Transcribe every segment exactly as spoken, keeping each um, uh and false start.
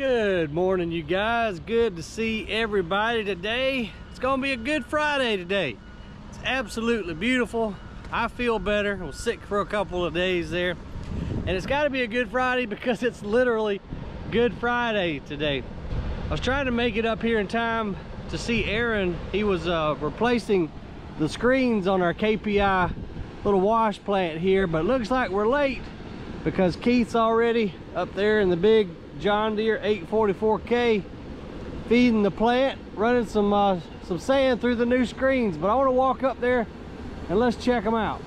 Good morning, you guys. Good to see everybody today. It's gonna be a good Friday today. It's absolutely beautiful. I feel better. I was sick for a couple of days there, and it's got to be a good Friday because it's literally Good Friday today. I was trying to make it up here in time to see Aaron. He was uh, replacing the screens on our K P I little wash plant here, but it looks like we're late because Keith's already up there in the big John Deere eight forty-four K feeding the plant, running some uh, some sand through the new screens. But I want to walk up there and let's check them out.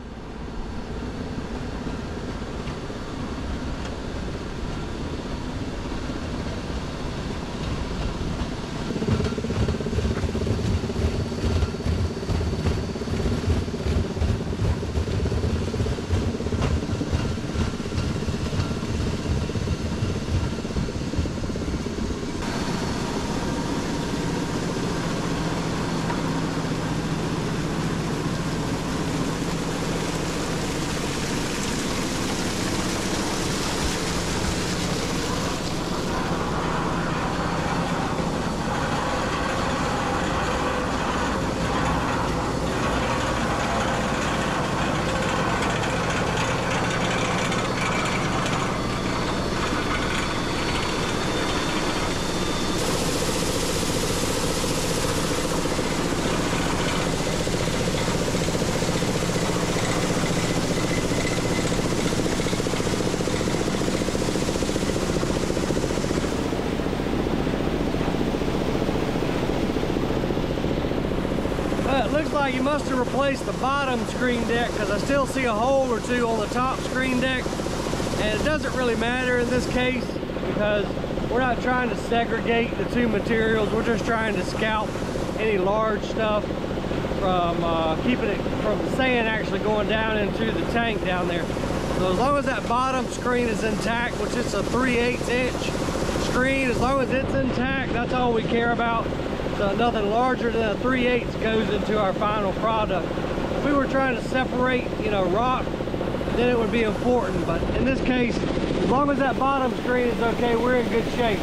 You must have replaced the bottom screen deck because I still see a hole or two on the top screen deck, and it doesn't really matter in this case because we're not trying to segregate the two materials. We're just trying to scalp any large stuff from uh, keeping it from the sand actually going down into the tank down there. So as long as that bottom screen is intact, which is a three eighths inch screen, as long as it's intact, that's all we care about. So nothing larger than a three eighths goes into our final product. If we were trying to separate, you know, rock, then it would be important. But in this case, as long as that bottom screen is okay, we're in good shape.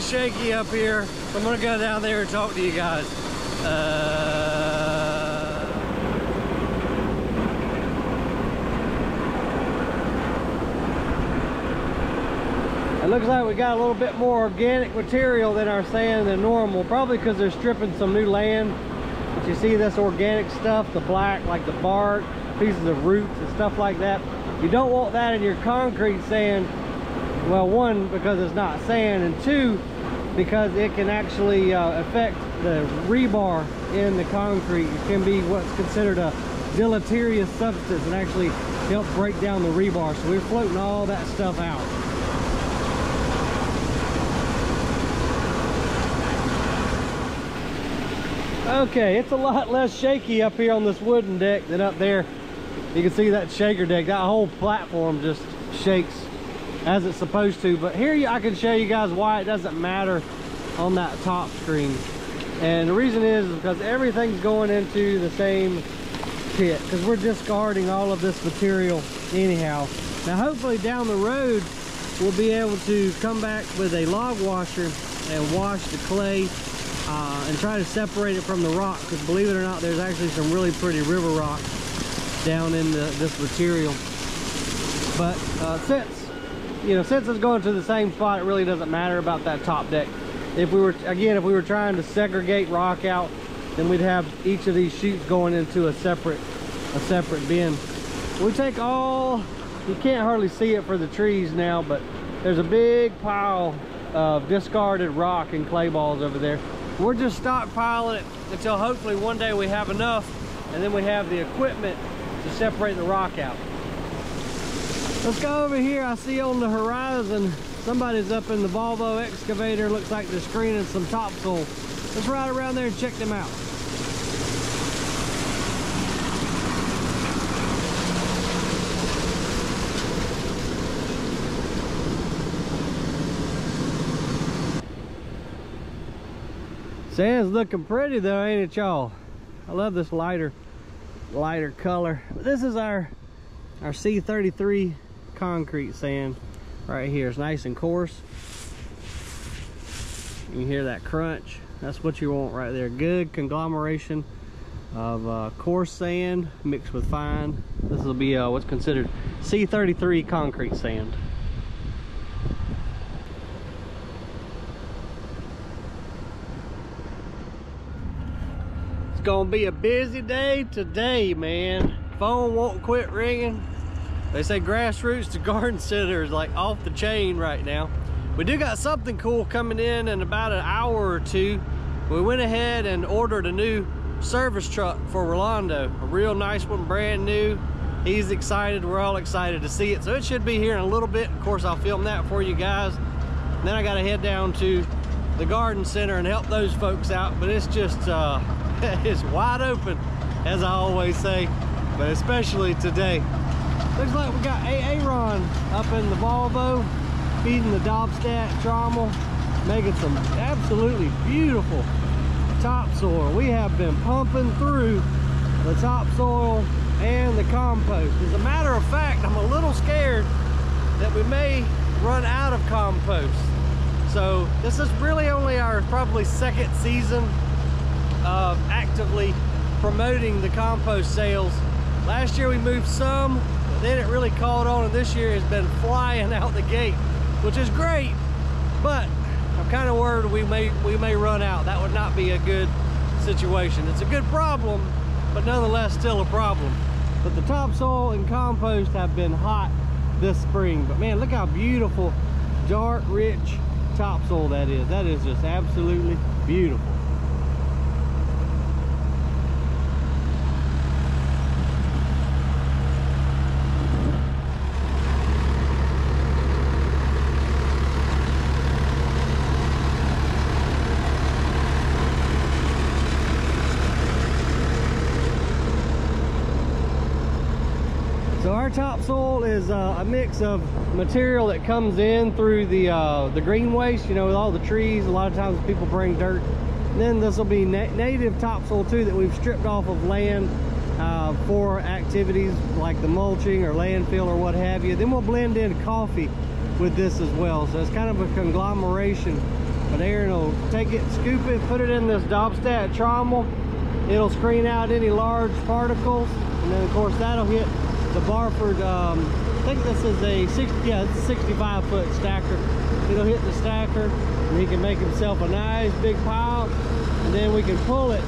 Shaky up here, so I'm gonna go down there and talk to you guys. Uh, it looks like we got a little bit more organic material than our sand than normal, probably because they're stripping some new land. But you see this organic stuff, the black, like the bark, pieces of roots and stuff like that. You don't want that in your concrete sand. Well, one, because it's not sand, and two, because it can actually uh, affect the rebar in the concrete. It can be what's considered a deleterious substance and actually help break down the rebar. So we're floating all that stuff out. Okay, it's a lot less shaky up here on this wooden deck than up there. You can see that shaker deck, that whole platform just shakes as it's supposed to. But here I can show you guys why it doesn't matter on that top screen. And the reason is because everything's going into the same pit, because we're discarding all of this material anyhow. Now hopefully down the road we'll be able to come back with a log washer and wash the clay uh, and try to separate it from the rock, because believe it or not, there's actually some really pretty river rock down in the, this material. But uh, since you know, since it's going to the same spot, it really doesn't matter about that top deck. If we were, again, if we were trying to segregate rock out, then we'd have each of these chutes going into a separate, a separate bin. We take all, you can't hardly see it for the trees now, but there's a big pile of discarded rock and clay balls over there. we're just stockpiling it until hopefully one day we have enough, and then we have the equipment to separate the rock out. Let's go over here. I see on the horizon somebody's up in the Volvo excavator. Looks like they're screening some topsoil. Let's ride around there and check them out. Sand's looking pretty though, ain't it, y'all? I love this lighter lighter color. But this is our our C thirty-three concrete sand right here. It's nice and coarse. You can hear that crunch. That's what you want right there. Good conglomeration of uh, coarse sand mixed with fine. This will be uh, what's considered C thirty-three concrete sand. Gonna be a busy day today, man. Phone won't quit ringing. They say Grassroots to Garden Center is like off the chain right now. We do got something cool coming in in about an hour or two. We went ahead and ordered a new service truck for Rolando, a real nice one, brand new. He's excited, we're all excited to see it, so it should be here in a little bit. Of course, I'll film that for you guys. Then I gotta head down to the garden center and help those folks out, but it's just uh it's wide open, as I always say, but especially today. Looks like we got Aaron up in the Volvo feeding the Doppstadt trommel, making some absolutely beautiful topsoil. We have been pumping through the topsoil and the compost. As a matter of fact, I'm a little scared that we may run out of compost. So this is really only our probably second season of actively promoting the compost sales. Last year we moved some, but then it really caught on, and this year has been flying out the gate, which is great, but I'm kind of worried we may we may run out. That would not be a good situation. It's a good problem, but nonetheless still a problem. But the topsoil and compost have been hot this spring, but man, look how beautiful dark rich topsoil that is. That is just absolutely beautiful. Our topsoil is uh, a mix of material that comes in through the uh, the green waste, you know, with all the trees. A lot of times people bring dirt. And then this will be na native topsoil too, that we've stripped off of land uh, for activities like the mulching or landfill or what have you. Then we'll blend in coffee with this as well. So it's kind of a conglomeration. But Aaron will take it, scoop it, put it in this Doppstadt trommel. It'll screen out any large particles, and then of course that'll hit the Barford. um, I think this is a sixty, yeah, it's a sixty-five foot stacker. It'll hit the stacker, and he can make himself a nice big pile, and then we can pull it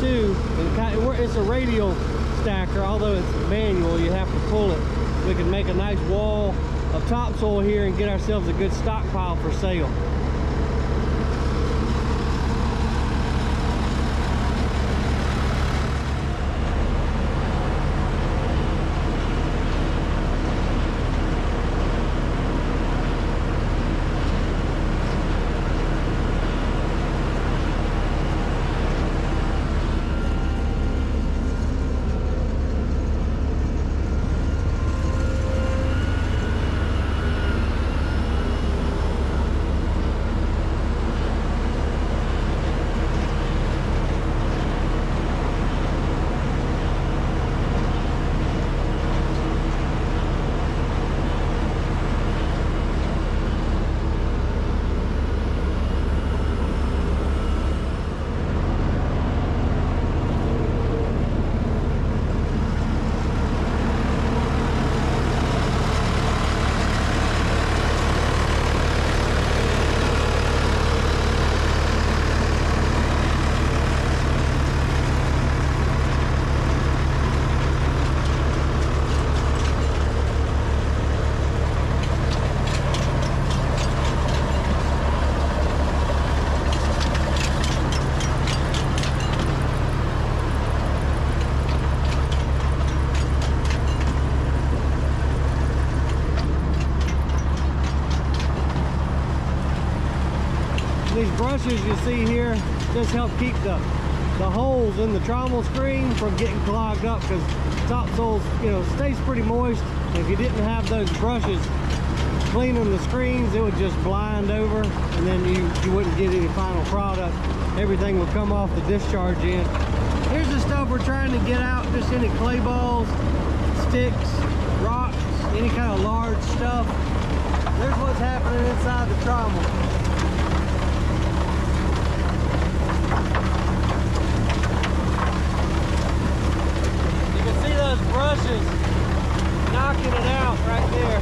too. And kind of, it's a radial stacker, although it's manual, you have to pull it. We can make a nice wall of topsoil here and get ourselves a good stockpile for sale. switches you see here just help keep the the holes in the trommel screen from getting clogged up, because topsoil, you know, stays pretty moist. If you didn't have those brushes cleaning the screens, it would just blind over, and then you, you wouldn't get any final product. Everything would come off the discharge end. Here's the stuff we're trying to get out, just any clay balls, sticks, rocks, any kind of large stuff. There's what's happening inside the trommel. Brushes knocking it out right there.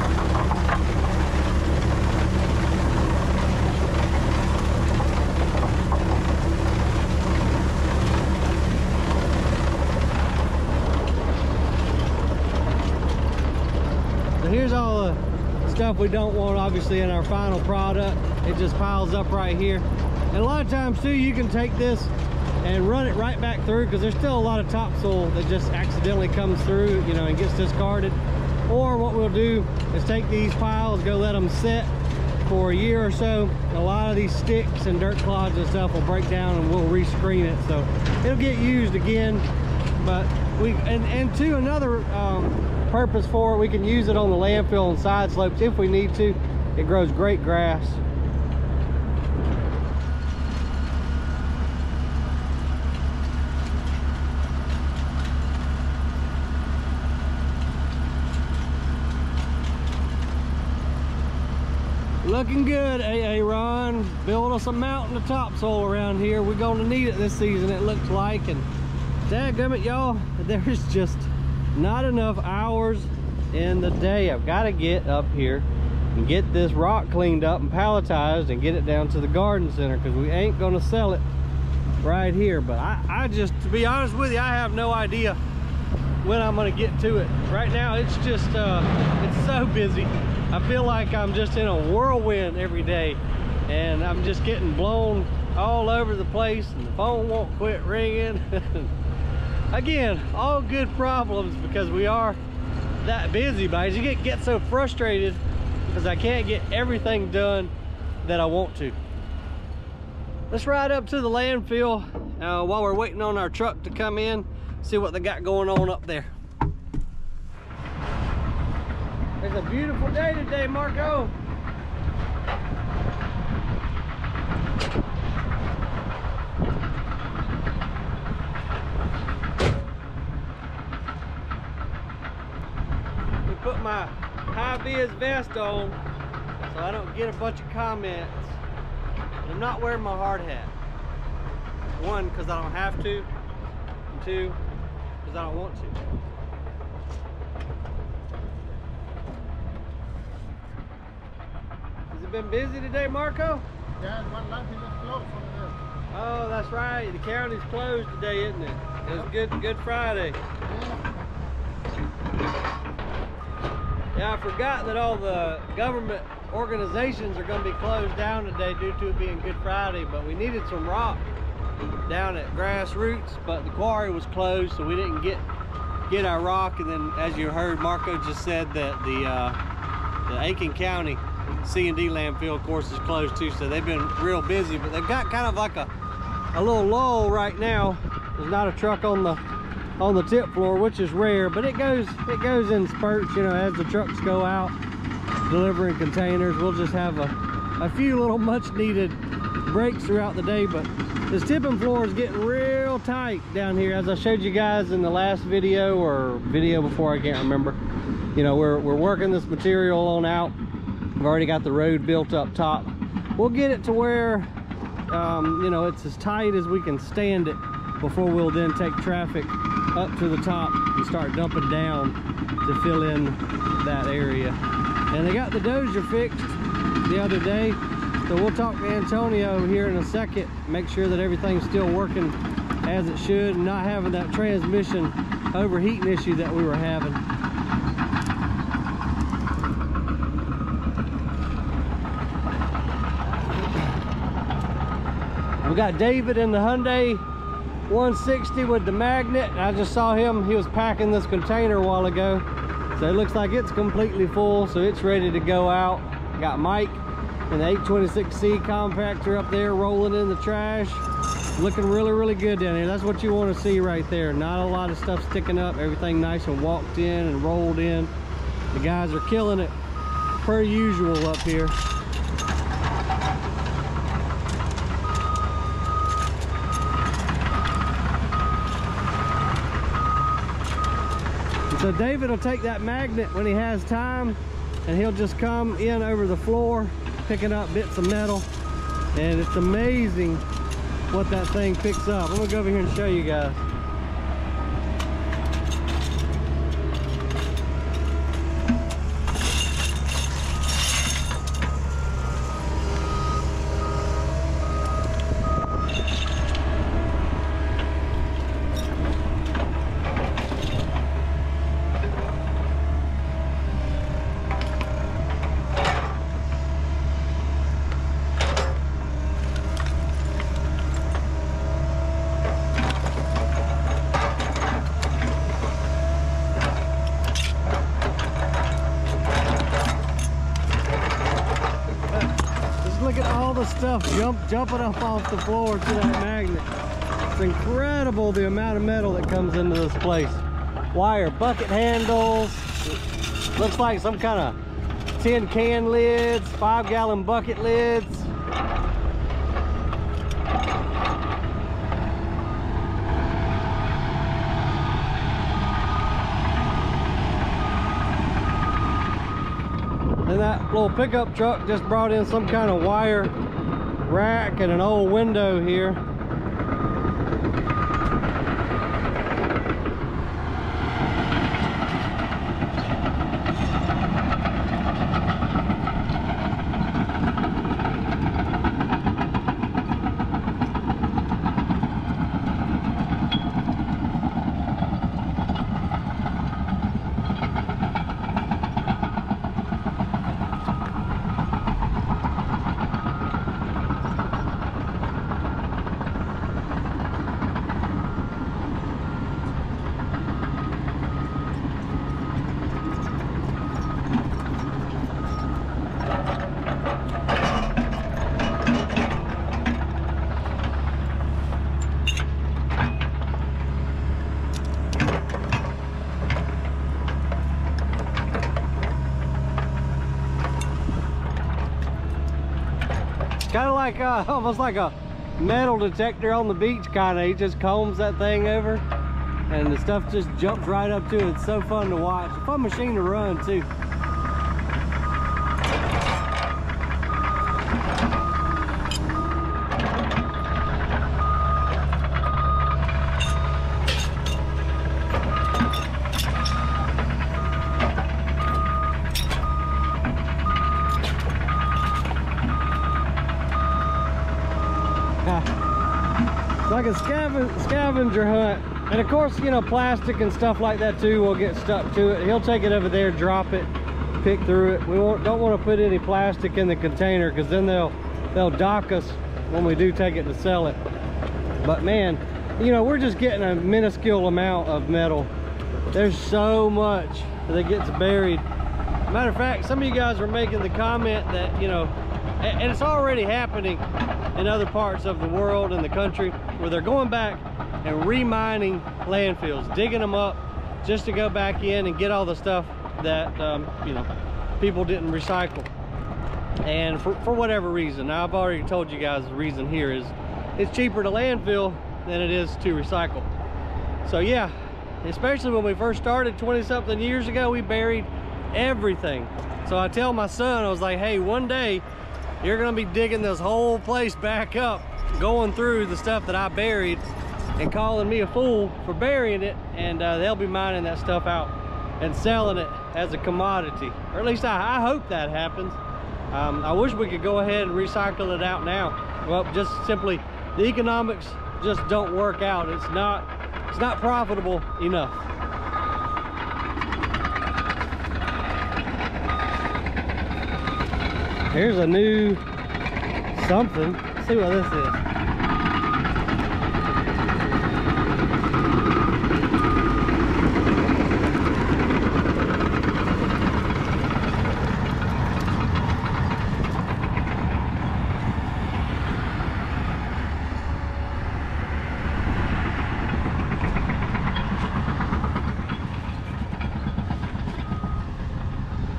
So here's all the stuff we don't want, obviously, in our final product. It just piles up right here. And a lot of times too, you can take this and run it right back through, because there's still a lot of topsoil that just accidentally comes through, you know, and gets discarded. Or what we'll do is take these piles, go let them sit for a year or so. A lot of these sticks and dirt clods and stuff will break down, and we'll rescreen it, so it'll get used again. But we and, and to another um, purpose for it, we can use it on the landfill and side slopes if we need to. It grows great grass. Looking good, Aaron. Build us a mountain of topsoil around here. We're going to need it this season, it looks like. And dadgummit, y'all, there's just not enough hours in the day. I've got to get up here and get this rock cleaned up and palletized and get it down to the garden center, because we ain't going to sell it right here. But I, I just, to be honest with you, I have no idea when I'm going to get to it. Right now, it's just, uh, it's so busy. I feel like I'm just in a whirlwind every day, and I'm just getting blown all over the place, and the phone won't quit ringing. Again, all good problems, because we are that busy, but I just get, get so frustrated because I can't get everything done that I want to. Let's ride up to the landfill uh, while we're waiting on our truck to come in, see what they got going on up there. It's a beautiful day today, Marco. We put my high-vis vest on so I don't get a bunch of comments. And I'm not wearing my hard hat. One, because I don't have to. And two, because I don't want to. Been busy today, Marco? Yeah, one landfill is closed over there. Oh, that's right. The county's closed today, isn't it? It's Good Good Friday. Yeah. Yeah, I forgot that all the government organizations are going to be closed down today due to it being Good Friday, but we needed some rock down at Grassroots, but the quarry was closed, so we didn't get get our rock. And then, as you heard, Marco just said that the, uh, the Aiken County C and D landfill, of course, is closed too, so they've been real busy, but they've got kind of like a a little lull right now. There's not a truck on the on the tip floor, which is rare, but it goes it goes in spurts, you know, as the trucks go out delivering containers. We'll just have a, a few little much needed breaks throughout the day, but this tipping floor is getting real tight down here, as I showed you guys in the last video or video before, I can't remember. You know, we're, we're working this material on out. We've already got the road built up top. We'll get it to where, um, you know, it's as tight as we can stand it before we'll then take traffic up to the top and start dumping down to fill in that area. And they got the dozer fixed the other day, so we'll talk to Antonio here in a second, make sure that everything's still working as it should, and not having that transmission overheating issue that we were having. We got David in the Hyundai one sixty with the magnet. I just saw him, he was packing this container a while ago. So it looks like it's completely full, so it's ready to go out. Got Mike and the eight twenty-six C compactor up there rolling in the trash. Looking really, really good down here. That's what you want to see right there. Not a lot of stuff sticking up. Everything nice and walked in and rolled in. The guys are killing it per usual up here. So David will take that magnet when he has time, and he'll just come in over the floor picking up bits of metal, and it's amazing what that thing picks up. I'm gonna go over here and show you guys. Stuff jump jumping up off the floor to that magnet. It's incredible the amount of metal that comes into this place. Wire bucket handles, looks like some kind of tin can lids, five gallon bucket lids. And that little pickup truck just brought in some kind of wire rack and an old window here. Kind of like uh, almost like a metal detector on the beach, kind of. He just combs that thing over and the stuff just jumps right up to it. It's so fun to watch. Fun machine to run too. Like a scaven scavenger hunt. And of course, you know, plastic and stuff like that too will get stuck to it. He'll take it over there, drop it, pick through it. We won't, don't want to put any plastic in the container, because then they'll they'll dock us when we do take it to sell it. But man, you know, we're just getting a minuscule amount of metal. There's so much that gets buried. Matter of fact, some of you guys were making the comment that, you know, and it's already happening in other parts of the world and the country, where they're going back and remining landfills, digging them up just to go back in and get all the stuff that um, you know, people didn't recycle. And for, for whatever reason, I've already told you guys the reason here is it's cheaper to landfill than it is to recycle. So yeah, especially when we first started twenty something years ago, we buried everything. So I tell my son, I was like, hey, one day you're gonna be digging this whole place back up, going through the stuff that I buried and calling me a fool for burying it, and uh, they'll be mining that stuff out and selling it as a commodity. Or at least I, I hope that happens. Um, I wish we could go ahead and recycle it out now. Well, just simply, the economics just don't work out. It's not, it's not profitable enough. Here's a new something. Let's see what this is.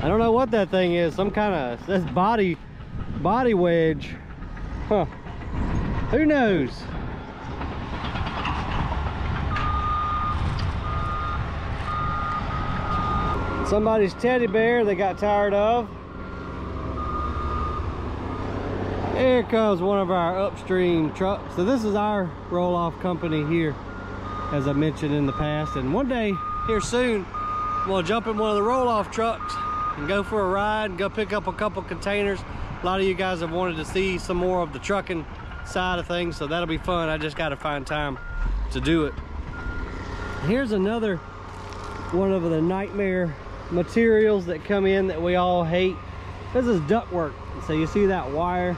I don't know what that thing is. Some kind of, that's body, body wedge. Huh. Who knows? Somebody's teddy bear they got tired of. Here comes one of our upstream trucks. So this is our roll-off company here, as I mentioned in the past. And one day here soon, I'm gonna jump in one of the roll-off trucks and go for a ride and go pick up a couple containers. A lot of you guys have wanted to see some more of the trucking side of things, so that'll be fun. I just gotta find time to do it. Here's another one of the nightmare materials that come in that we all hate. This is ductwork. So you see that wire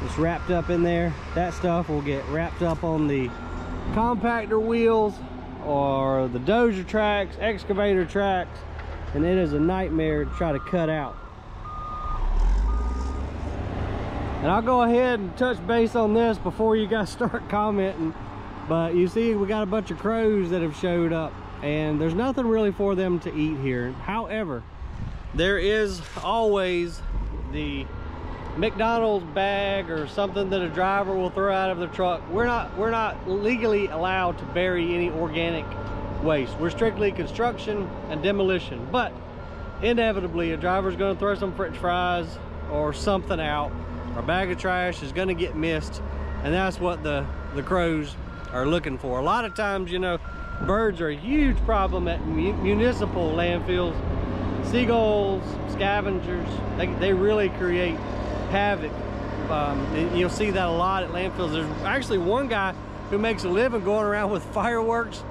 that's wrapped up in there? That stuff will get wrapped up on the compactor wheels or the dozer tracks, excavator tracks, and it is a nightmare to try to cut out. And I'll go ahead and touch base on this before you guys start commenting, but you see we got a bunch of crows that have showed up, and there's nothing really for them to eat here. However, there is always the McDonald's bag or something that a driver will throw out of their truck. We're not we're not legally allowed to bury any organic waste. We're strictly construction and demolition, but inevitably a driver's going to throw some french fries or something out. Our bag of trash is going to get missed, and that's what the the crows are looking for. A lot of times, you know, birds are a huge problem at municipal landfills. Seagulls, scavengers, they, they really create havoc. Um, and you'll see that a lot at landfills. There's actually one guy who makes a living going around with fireworks.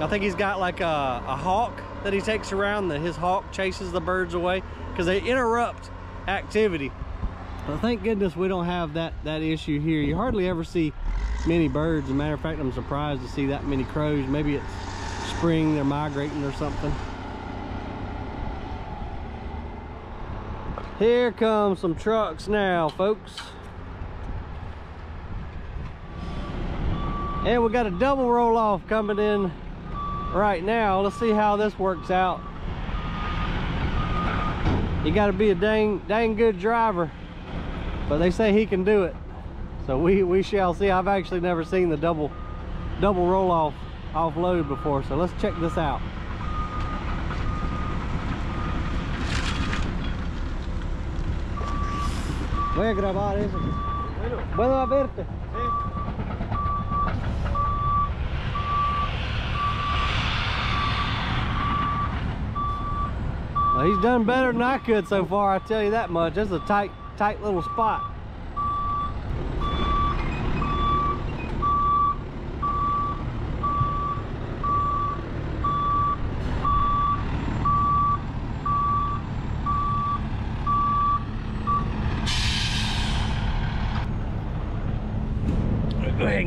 I think he's got like a, a hawk that he takes around, that his hawk chases the birds away because they interrupt activity. But thank goodness we don't have that, that issue here. You hardly ever see many birds. As a matter of fact, I'm surprised to see that many crows. Maybe it's spring, they're migrating or something. Here come some trucks now, folks. And we got a double roll off coming in right now. Let's see how this works out. You gotta be a dang, dang good driver, but they say he can do it. So we, we shall see. I've actually never seen the double, double roll off offload before. So let's check this out. Voy a grabar eso. Bueno, a verte. Well, he's done better than I could so far, I tell you that much. That's a tight, tight little spot.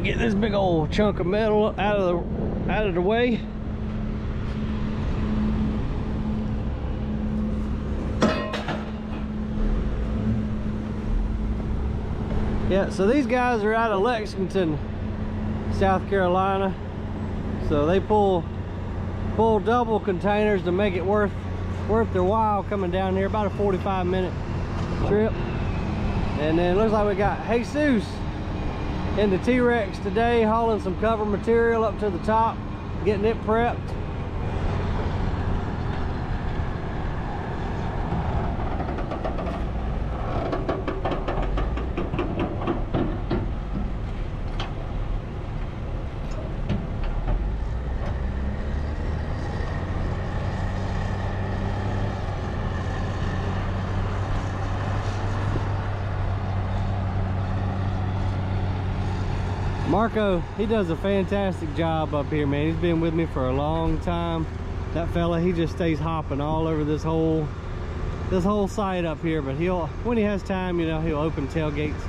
Get this big old chunk of metal out of the out of the way. Yeah, so these guys are out of Lexington, South Carolina. So they pull pull double containers to make it worth worth their while coming down here. About a forty-five minute trip. And then it looks like we got Jesus in the T-Rex today, hauling some cover material up to the top, getting it prepped. Marco, he does a fantastic job up here, man. He's been with me for a long time. That fella, he just stays hopping all over this whole this whole site up here, but he'll, when he has time, you know, he'll open tailgates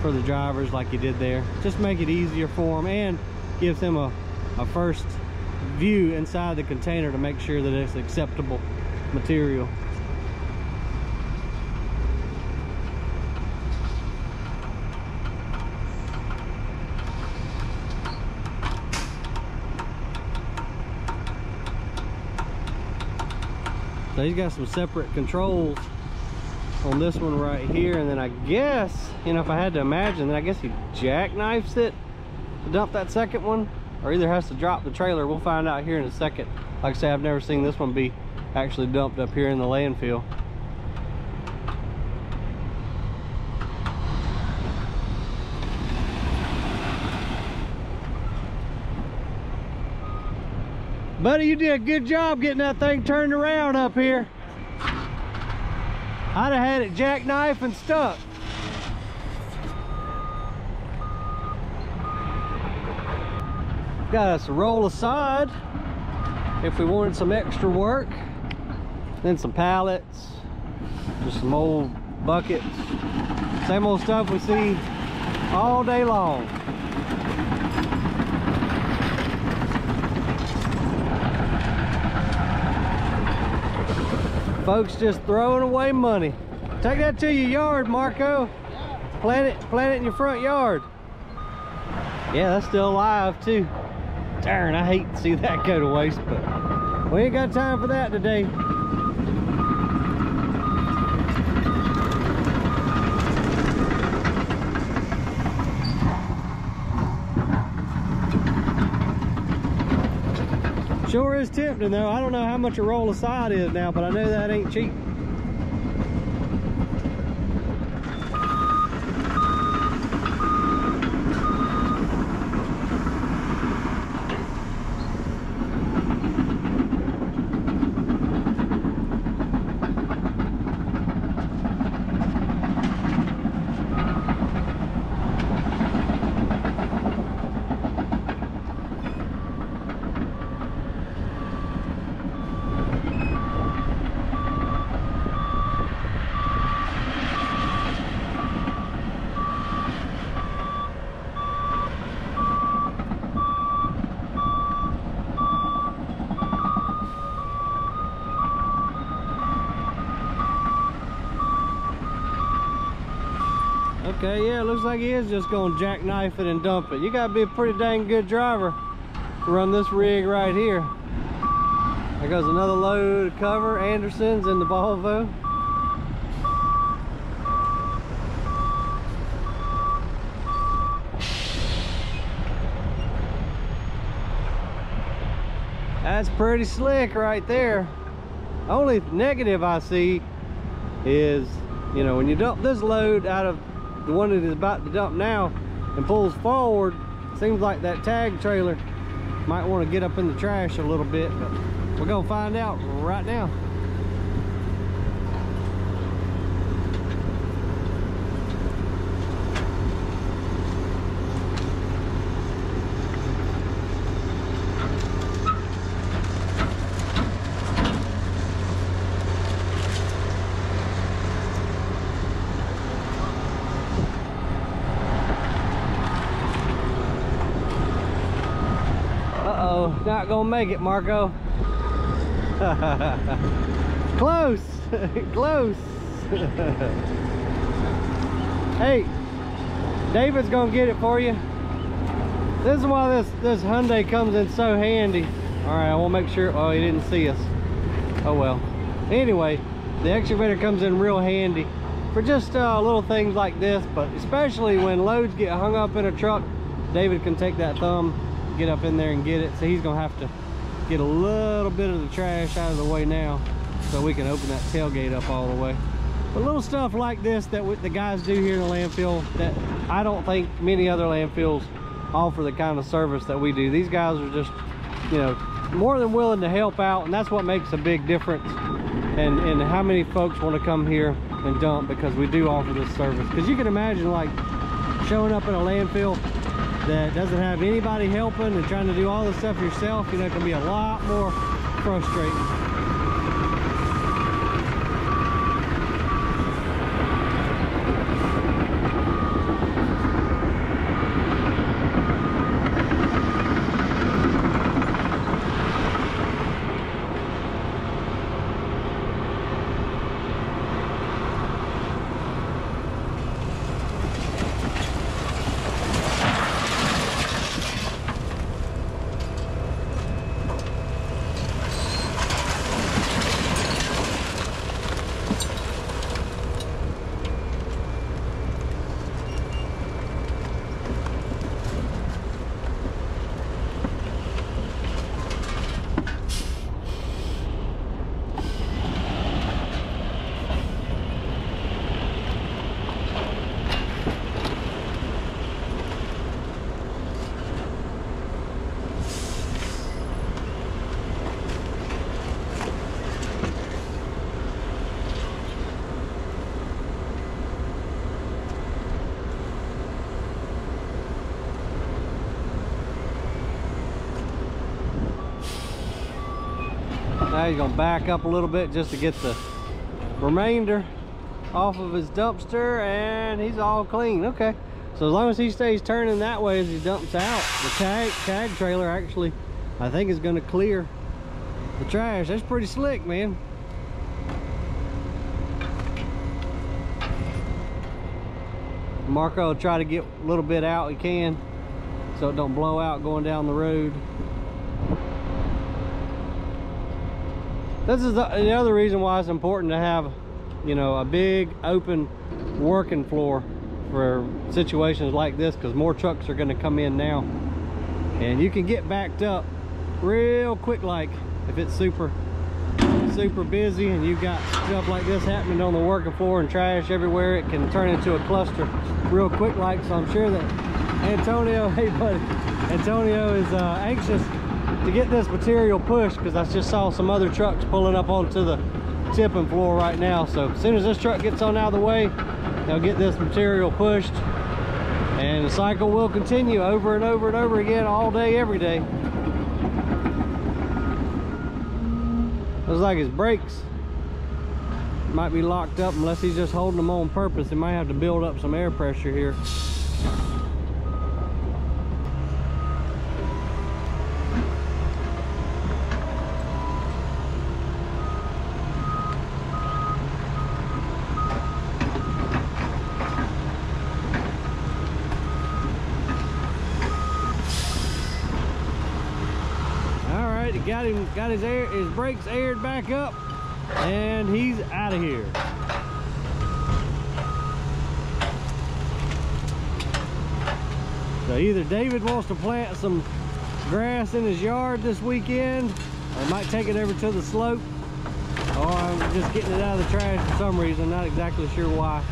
for the drivers like he did there. Just make it easier for him and gives him a, a first view inside the container to make sure that it's acceptable material. So he's got some separate controls on this one right here, and then I guess, you know, if I had to imagine, then I guess he jackknifes it to dump that second one, or either has to drop the trailer. We'll find out here in a second. Like I say, I've never seen this one be actually dumped up here in the landfill. Buddy, you did a good job getting that thing turned around up here. I'd have had it jackknife and stuck. Got us a roll aside if we wanted some extra work. Then some pallets, just some old buckets. Same old stuff we see all day long. Folks just throwing away money. Take that to your yard, Marco. Yeah. Plant it, plant it in your front yard. Yeah, that's still alive too. Darn, I hate to see that go to waste, but we ain't got time for that today. Sure is tempting though. I don't know how much a roll aside is now, but I know that ain't cheap. Okay, yeah, looks like he is just gonna jackknife it and dump it. You gotta be a pretty dang good driver to run this rig right here. There goes another load of cover, Anderson's in the Volvo. That's pretty slick right there. Only negative I see is, you know, when you dump this load out of the one that is about to dump now and pulls forward, seems like that tag trailer might want to get up in the trash a little bit, but we're gonna find out right now. Not gonna make it, Marco. Close. Close. Hey, David's gonna get it for you. This is why this this Hyundai comes in so handy. All right, I want to make sure. Oh, he didn't see us. Oh well, anyway, the excavator comes in real handy for just uh, little things like this, but especially when loads get hung up in a truck, David can take that thumb, get up in there and get it. So he's gonna have to get a little bit of the trash out of the way now so we can open that tailgate up all the way. But little stuff like this that we, the guys do here in the landfill, that I don't think many other landfills offer the kind of service that we do. These guys are just, you know, more than willing to help out, and that's what makes a big difference and and how many folks want to come here and dump, because we do offer this service. Because you can imagine, like, showing up in a landfill that doesn't have anybody helping and trying to do all this stuff yourself, you know, it can be a lot more frustrating. Now he's gonna back up a little bit just to get the remainder off of his dumpster, and he's all clean. Okay, so as long as he stays turning that way as he dumps out, the tag tag trailer actually I think is gonna clear the trash. That's pretty slick, man. Marco will try to get a little bit out he can so it don't blow out going down the road. This is the, the other reason why it's important to have, you know, a big open working floor for situations like this, because more trucks are going to come in now and you can get backed up real quick, like if it's super super busy and you've got stuff like this happening on the working floor and trash everywhere, it can turn into a cluster real quick like. So I'm sure that Antonio, hey buddy, Antonio is uh, anxious to get this material pushed, because I just saw some other trucks pulling up onto the tipping floor right now. So as soon as this truck gets on out of the way, they'll get this material pushed and the cycle will continue over and over and over again all day, every day. Looks like his brakes might be locked up unless he's just holding them on purpose. He might have to build up some air pressure here. Got him, got his air, his brakes aired back up, and he's out of here. So either David wants to plant some grass in his yard this weekend, or might take it over to the slope, or I'm just getting it out of the trash for some reason. I'm not exactly sure why.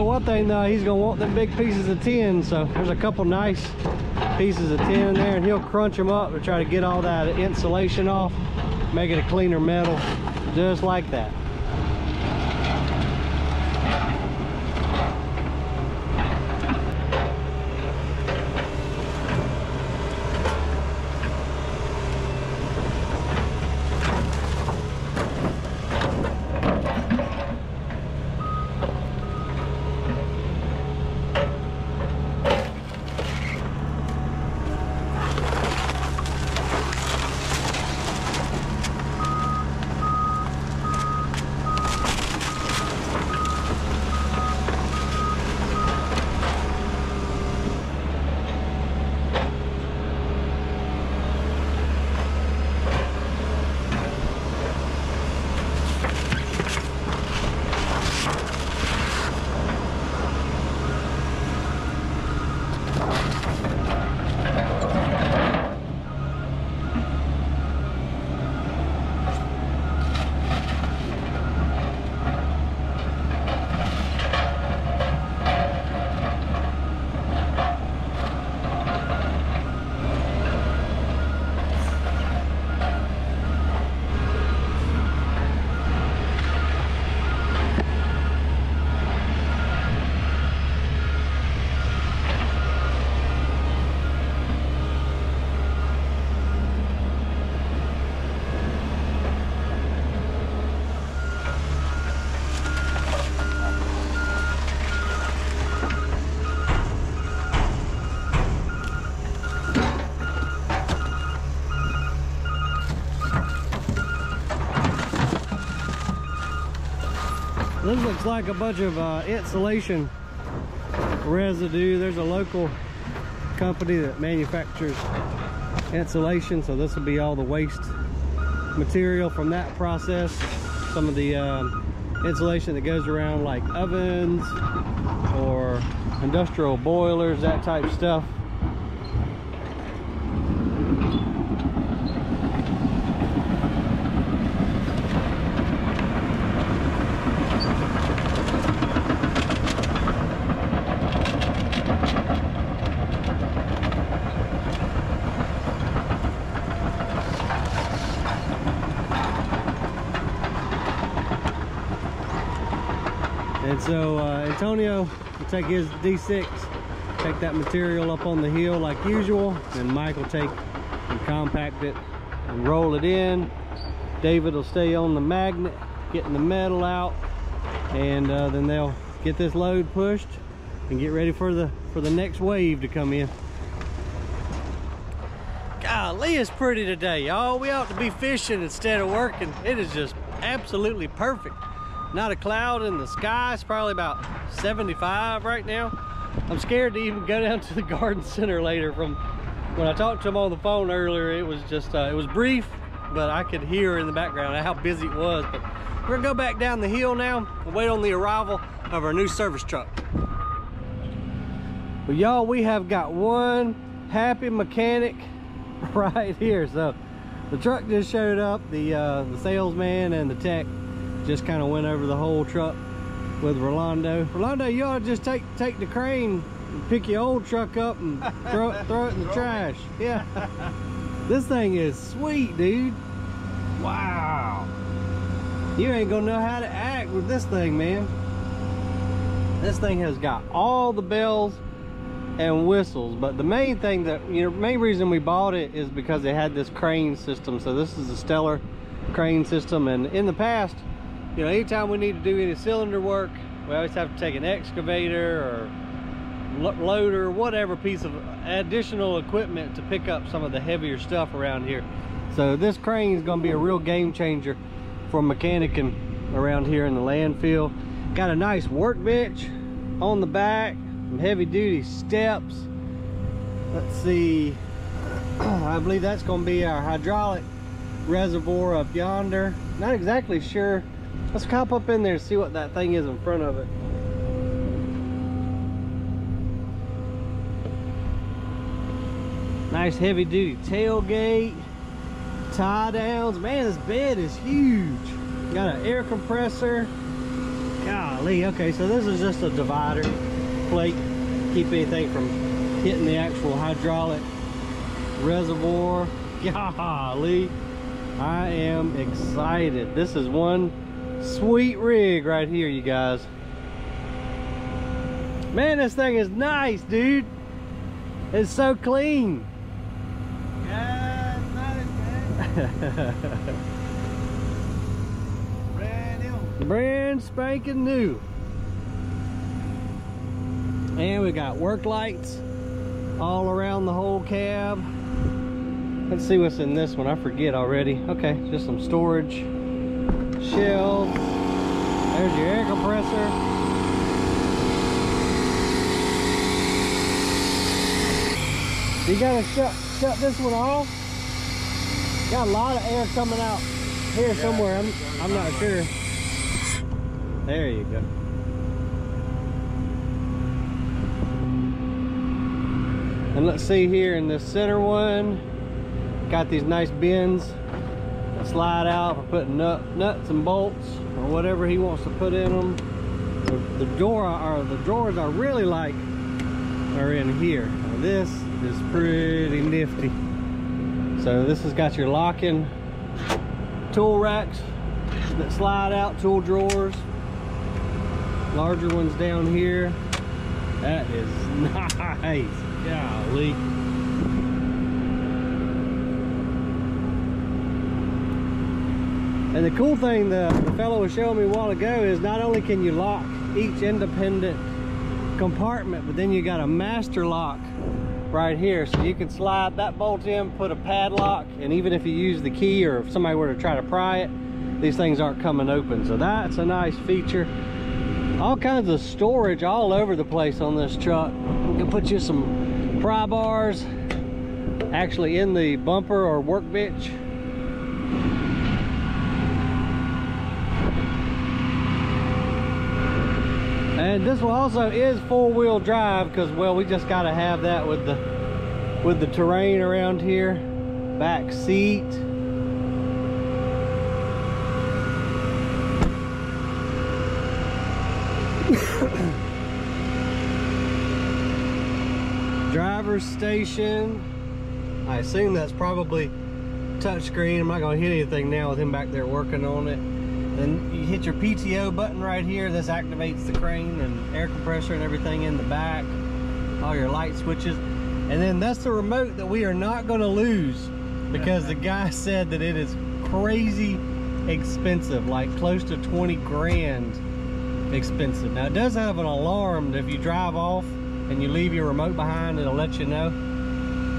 One thing though, he's gonna want them big pieces of tin, so there's a couple nice pieces of tin in there, and he'll crunch them up to try to get all that insulation off, make it a cleaner metal, just like that. This looks like a bunch of uh, insulation residue. There's a local company that manufactures insulation, so this will be all the waste material from that process. Some of the um, insulation that goes around like ovens or industrial boilers, that type of stuff. And so uh, Antonio will take his D six, take that material up on the hill like usual, and Mike will take and compact it and roll it in. David will stay on the magnet getting the metal out, and uh, then they'll get this load pushed and get ready for the for the next wave to come in. Golly, it's pretty today, y'all. We ought to be fishing instead of working. It is just absolutely perfect. Not a cloud in the sky. It's probably about seventy-five right now. I'm scared to even go down to the garden center later. From when I talked to him on the phone earlier, it was just uh, it was brief, but I could hear in the background how busy it was. But we're gonna go back down the hill now and wait on the arrival of our new service truck. Well, y'all, we have got one happy mechanic right here. So the truck just showed up. The uh, the salesman and the tech just kind of went over the whole truck with Rolando. Rolando, you ought to just take take the crane and pick your old truck up and throw it throw it in the trash. Yeah, this thing is sweet, dude. Wow, you ain't gonna know how to act with this thing, man. This thing has got all the bells and whistles, but the main thing that, you know, main reason we bought it is because it had this crane system. So this is a Stellar crane system, and in the past, you know, anytime we need to do any cylinder work, we always have to take an excavator or loader, whatever piece of additional equipment to pick up some of the heavier stuff around here. So this crane is going to be a real game changer for mechanicing around here in the landfill. Got a nice workbench on the back, some heavy duty steps. Let's see, I believe that's going to be our hydraulic reservoir up yonder. Not exactly sure. Let's hop up in there and see what that thing is in front of it. Nice heavy duty tailgate, tie downs. Man, this bed is huge. Got an air compressor. Golly, okay, so this is just a divider plate, keep anything from hitting the actual hydraulic reservoir. Golly, I am excited. This is one sweet rig right here, you guys. Man, this thing is nice, dude. It's so clean. Yeah, it's nice, man. Brand new. Brand spanking new. And we got work lights all around the whole cab. Let's see what's in this one. I forget already. Okay, just some storage shelves. There's your air compressor. You gotta shut shut this one off. Got a lot of air coming out here somewhere. I'm I'm not sure. There you go. And let's see here in the center one. Got these nice bins that slide out for putting nut, nuts and bolts or whatever he wants to put in them. The, the door or the drawers I really like are in here. Now this is pretty nifty. So this has got your locking tool racks that slide out, tool drawers. Larger ones down here. That is nice. Golly. And the cool thing the, the fellow was showing me a while ago is not only can you lock each independent compartment, but then you got a master lock right here. So you can slide that bolt in, put a padlock, and even if you use the key or if somebody were to try to pry it, these things aren't coming open. So that's a nice feature. All kinds of storage all over the place on this truck. You can put you some pry bars actually in the bumper or workbench. And this one also is four-wheel drive because, well, we just got to have that with the with the terrain around here. Back seat. Driver's station. I assume that's probably touchscreen. I'm not going to hit anything now with him back there working on it. Then you hit your P T O button right here. This activates the crane and air compressor and everything in the back, all your light switches. And then that's the remote that we are not going to lose, because the guy said that it is crazy expensive, like close to twenty grand expensive. Now it does have an alarm that if you drive off and you leave your remote behind, it'll let you know.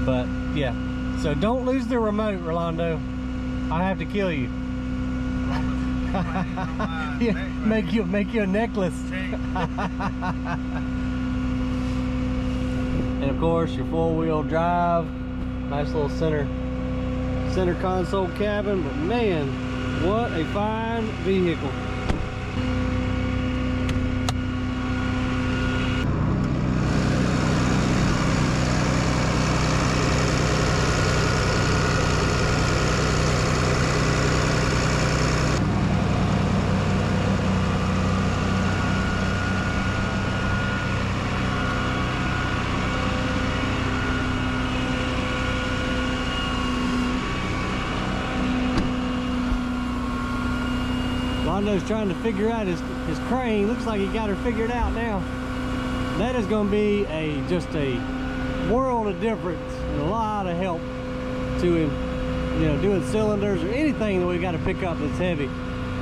But yeah, so don't lose the remote, Rolando. I have to kill you. Yeah, make you make you a necklace. And of course your four-wheel drive, nice little center center console cabin. But man, what a fine vehicle. Rondo's trying to figure out his, his crane. Looks like he got her figured out now. That is going to be a just a world of difference and a lot of help to him, you know, doing cylinders or anything that we got to pick up that's heavy.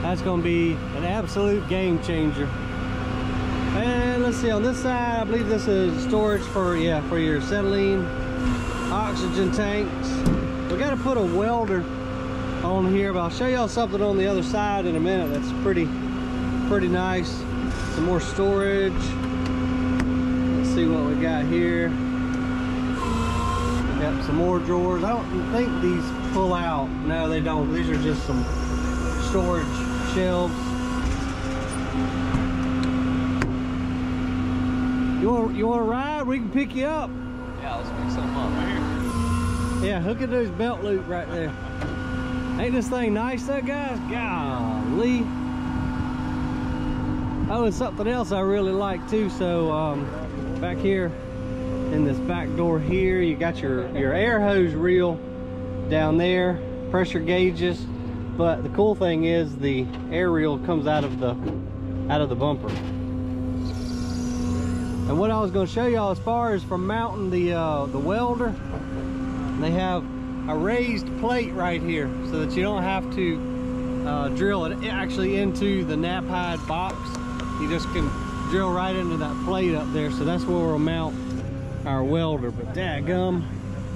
That's going to be an absolute game changer. And let's see, on this side, I believe this is storage for, yeah, for your acetylene, oxygen tanks. We got to put a welder on here, but I'll show y'all something on the other side in a minute that's pretty pretty nice. Some more storage. Let's see what we got here. We got some more drawers. I don't think these pull out. No, they don't. These are just some storage shelves. You want, you want to ride? We can pick you up. Yeah, let's pick something up right here. Yeah, hook into his belt loop right there. Ain't this thing nice though, guys? Golly. Oh, and something else I really like too. So um, back here in this back door here, you got your, your air hose reel down there, pressure gauges. But the cool thing is the air reel comes out of the, out of the bumper. And what I was gonna show y'all as far as from mounting the, uh, the welder, they have a raised plate right here so that you don't have to uh, drill it actually into the naphide box. You just can drill right into that plate up there. So that's where we'll mount our welder. But dadgum,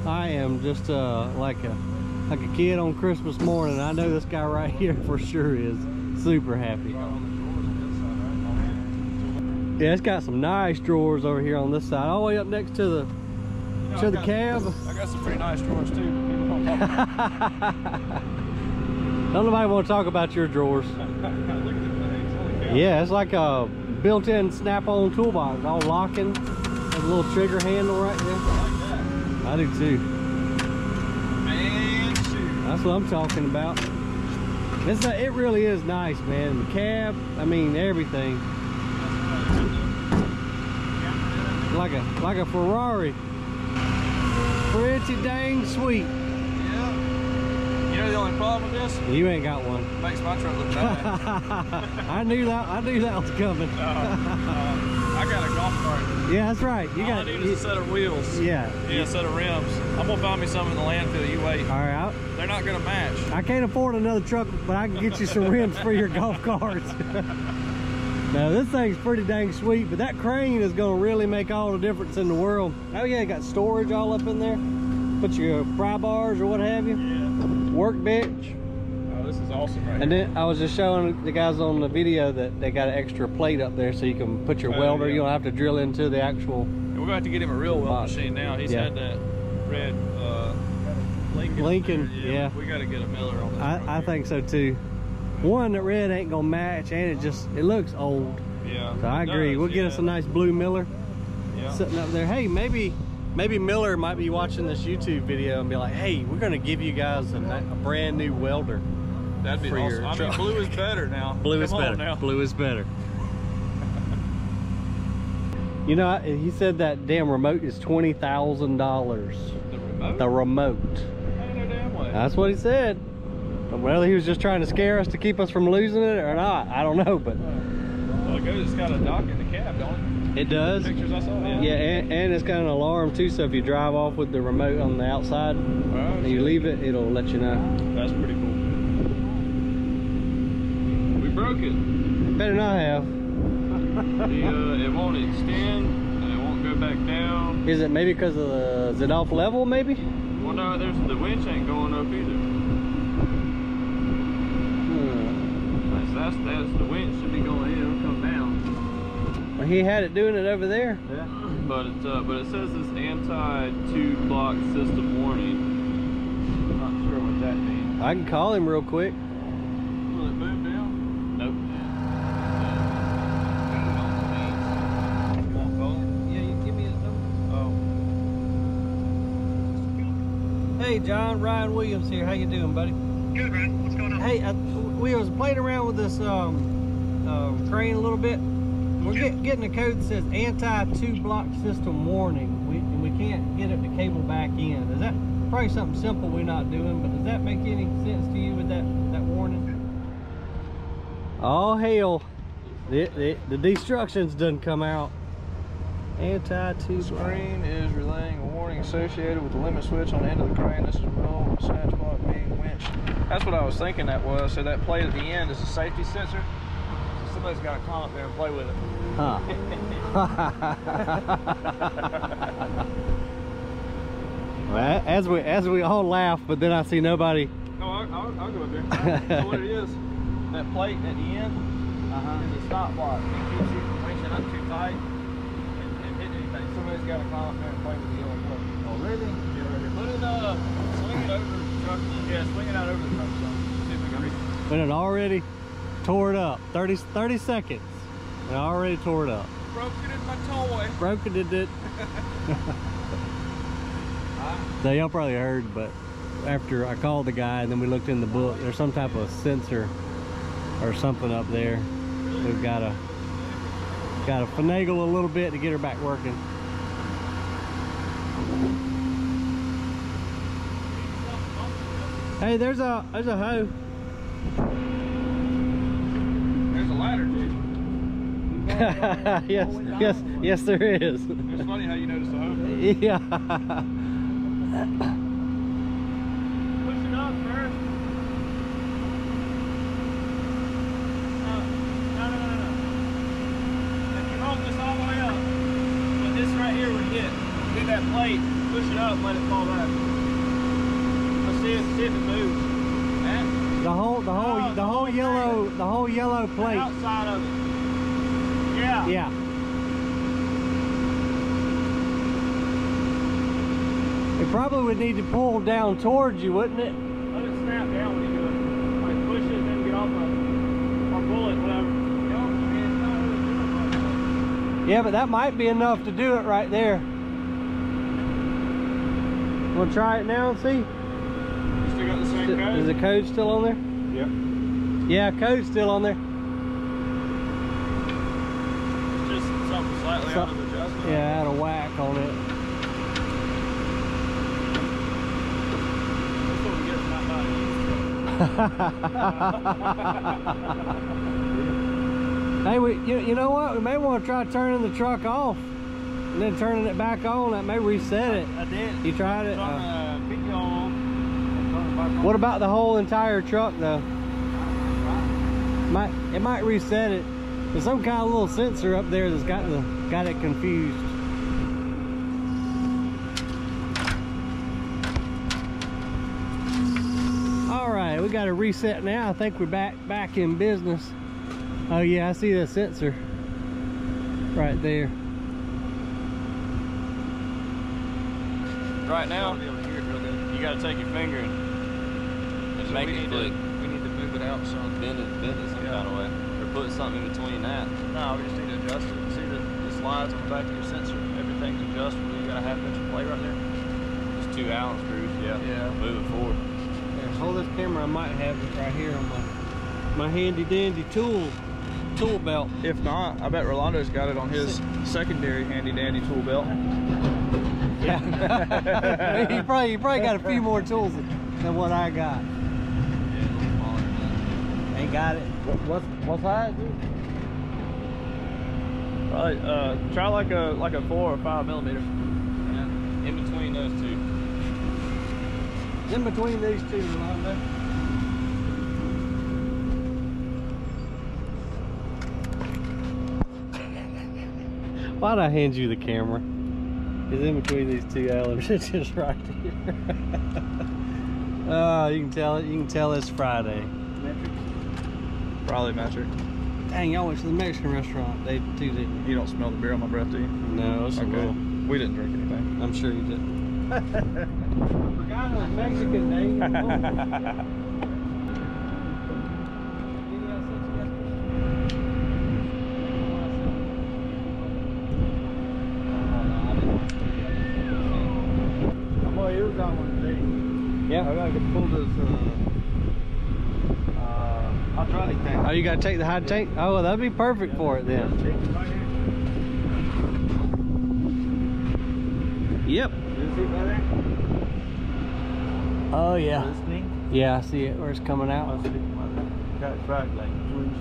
I am just uh, like a like a kid on Christmas morning. I know this guy right here for sure is super happy. Yeah, it's got some nice drawers over here on this side, all the way up next to the you know, to I the cab. Some, I got some pretty nice drawers too. Don't nobody want to talk about your drawers. Yeah, it's like a built-in snap-on toolbox, all locking. There's a little trigger handle right there. I like that. I do too. Man, shoot. That's what I'm talking about. It's a, it really is nice, man. The cab, I mean everything. Like a like a Ferrari. Pretty dang sweet. You know the only problem with this? You ain't got one. It makes my truck look bad. I knew that. I knew that was coming. Uh, uh, I got a golf cart. Yeah, that's right. You All got. I need you, is a set of wheels. Yeah. Yeah, a set of rims. I'm gonna buy me some in the landfill. You wait. All right. They're not gonna match. I can't afford another truck, but I can get you some rims for your golf carts. Now this thing's pretty dang sweet, but that crane is gonna really make all the difference in the world. Oh yeah, you got storage all up in there. Put your pry bars or what have you. Yeah. Workbench. Oh, this is awesome right And here. Then I was just showing the guys on the video that they got an extra plate up there so you can put your oh, welder. Yeah. You don't have to drill into the actual. And we're about to get him a real weld machine now. He's yeah. had that red uh, Lincoln. Lincoln, yeah. yeah. We got to get a Miller on that. I, I think so too. One that red ain't gonna match, and it just it looks old. Yeah. So I agree. Does, we'll yeah. get us a nice blue Miller. Yeah. Sitting up there. Hey, maybe. Maybe Miller might be watching this YouTube video and be like, hey, we're going to give you guys a, a brand new welder. That'd be for awesome. Your I mean, blue is better now. Blue Come is better. Now. Blue is better. You know, he said that damn remote is twenty thousand dollars. The remote? The remote. Ain't no damn way. That's what he said. Whether he was just trying to scare us to keep us from losing it or not, I don't know. But well, it goes, it's got a dock in the cab, don't it? It does. The pictures I saw. Yeah, yeah, and, and it's got an alarm too. So if you drive off with the remote on the outside, right, and you sure. leave it, it'll let you know. That's pretty cool. We broke it. Better not have. the, uh, it won't extend and it won't go back down. Is it maybe because of the? Is it off level? Maybe. Well, no, there's the winch ain't going up either. That's, that's the winch should be going in, it'll come down. Well, he had it doing it over there. Yeah, but it, uh, but it says this anti-two block system warning. I'm not sure what that means. I can call him real quick. Will it move down? Nope. Yeah, you give me his number. Oh. Hey, John, Ryan Williams here. How you doing, buddy? Good, Ryan. What's going on? Hey, I, we was playing around with this um, uh, crane a little bit. We're get, getting a code that says anti-two block system warning. We, and we can't get it to cable back in. Is that probably something simple we're not doing, but does that make any sense to you with that, that warning? Oh, hell. The, the, the destruction's done come out. Anti-two block. Screen is relaying a warning associated with the limit switch on the end of the crane. This is roll snatch block being winched. That's what I was thinking that was. So that plate at the end is a safety sensor. So somebody's got to come up there and play with it. Huh. Well, as we as we all laugh, but then I see nobody. No, I'll, I'll, I'll go up there. I don't know what it is. That plate at the end uh-huh. is a stop block. It keeps you from winching up too tight and, and hitting anything. Somebody's got to come up there and play with the yellow plate. Oh, really? Yeah, right here. Put it up. Swing it over. Yeah, swing it out over the truck, so but it already tore it up. thirty, thirty seconds. It already tore it up. Broken it my toy. Broken it. it. So y'all probably heard, but after I called the guy and then we looked in the book, there's some type of sensor or something up there. We've got to got to finagle a little bit to get her back working. Hey, there's a there's a hoe. There's a ladder, dude. yes, yes, down. yes, there is. It's funny how you notice the hoe. First. Yeah. Push it up first. Uh, no, no, no, no. If you roll this all the way up, but this right here would hit. Get that plate, push it up, and let it fall back. See if, see if it moves. Eh? The whole, the whole, oh, the, the whole yellow, the whole yellow plate. The outside of it. Yeah. Yeah. It probably would need to pull down towards you, wouldn't it? Let it snap down when you do it. Like push it and then get off of it, or pull it, whatever. Yeah, but that might be enough to do it right there. We'll try it now and see. Got the same code? Is the code still on there? Yep. Yeah, code's still on there. It's just something slightly Some, out of adjustment. Yeah, out of whack on it. That's what we get from that body. Hey, we, you, you know what? We may want to try turning the truck off and then turning it back on. That may reset it. I, I did. You tried it? I'm trying to uh, What about the whole entire truck though? Might it might reset it. There's some kind of little sensor up there that's got the got it confused. Alright, we got a reset now. I think we're back back in business. Oh yeah, I see that sensor right there. Right now you gotta take your finger and Make we, it need to, we need to move it out some. Bend it, bend it some yeah. kind of way. Or put something in between that. No, we just need to adjust it. See the, the slides on the back of your sensor. Everything's adjustable. You got a half inch of plate right there. It's two Allen screws, yeah. Yeah. Move it forward. Yeah, hold this camera. I might have it right here on my, my handy dandy tool tool belt. If not, I bet Rolando's got it on his secondary handy dandy tool belt. Yeah. he, probably, he probably got a few more tools than what I got. got it. What, what, what size? Probably, uh, try like a like a four or five millimeter. Yeah, in between those two. In between these two, Rolando. Why'd I hand you the camera? It's in between these two alums. It's just right here. Oh, you can tell it. You can tell it's Friday. Metric. Probably metric. Dang, y'all went to the Mexican restaurant. They too didn't. You don't smell the beer on my breath, do you? No, it's okay. A little. We didn't drink anything. I'm sure you didn't. Forgot it was Mexican day. Yeah. I gotta pull this uh, uh, hydraulic tank. Oh, you gotta take the high tank? Oh, well, that'd be perfect yeah, for it then. Right yep. Is it right there? Oh yeah. Listening? Yeah, I see it where it's coming out. Got track like juice.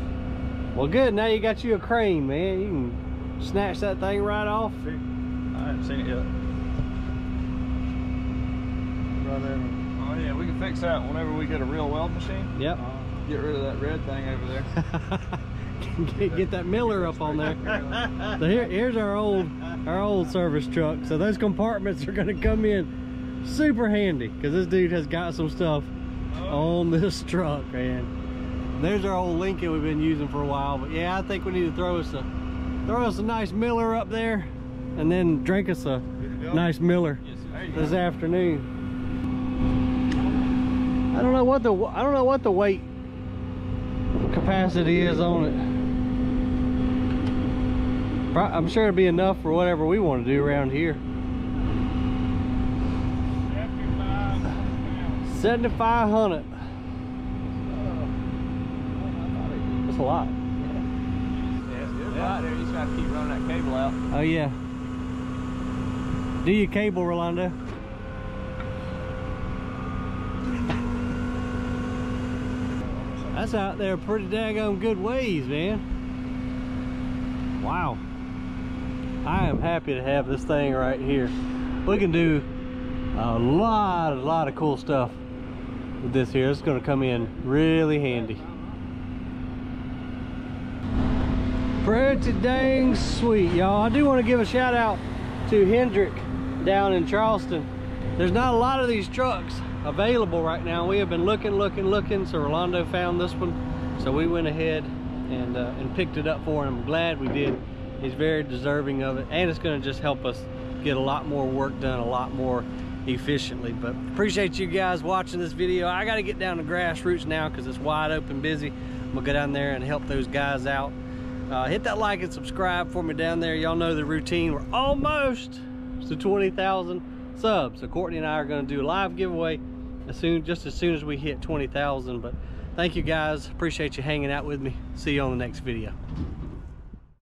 Well, good. Now you got you a crane, man. You can snatch that thing right off. I haven't seen it yet. Right there. Oh yeah, we can fix that whenever we get a real weld machine. Yep. Uh, get rid of that red thing over there. get, get that Miller up on there. So here, here's our old, our old service truck. So those compartments are gonna come in super handy because this dude has got some stuff oh. on this truck, man. There's our old Lincoln we've been using for a while, but yeah, I think we need to throw us a, throw us a nice Miller up there, and then drink us a nice Miller yes, this go. afternoon. I don't know what the I don't know what the weight capacity is on it. I'm sure it'd be enough for whatever we want to do around here. seventy-five hundred. That's a lot. Yeah, it's there. You just gotta keep running that cable out. Oh yeah. Do your cable, Rolando. That's out there pretty daggone good ways, man. Wow. I am happy to have this thing right here. We can do a lot, a lot of cool stuff with this here. It's gonna come in really handy. Pretty dang sweet, y'all. I do wanna give a shout out to Hendrick down in Charleston. There's not a lot of these trucks available right now. We have been looking looking looking so Rolando found this one, so we went ahead and uh, and picked it up for him. I'm glad we did. He's very deserving of it, and it's going to just help us get a lot more work done a lot more efficiently. But appreciate you guys watching this video. I got to get down to Grassroots now because it's wide open busy. I'm gonna go down there and help those guys out. Uh, hit that like and subscribe for me down there. Y'all know the routine. We're almost to twenty thousand subs, so Courtney and I are going to do a live giveaway as soon just as soon as we hit twenty thousand. But thank you guys, appreciate you hanging out with me. See you on the next video.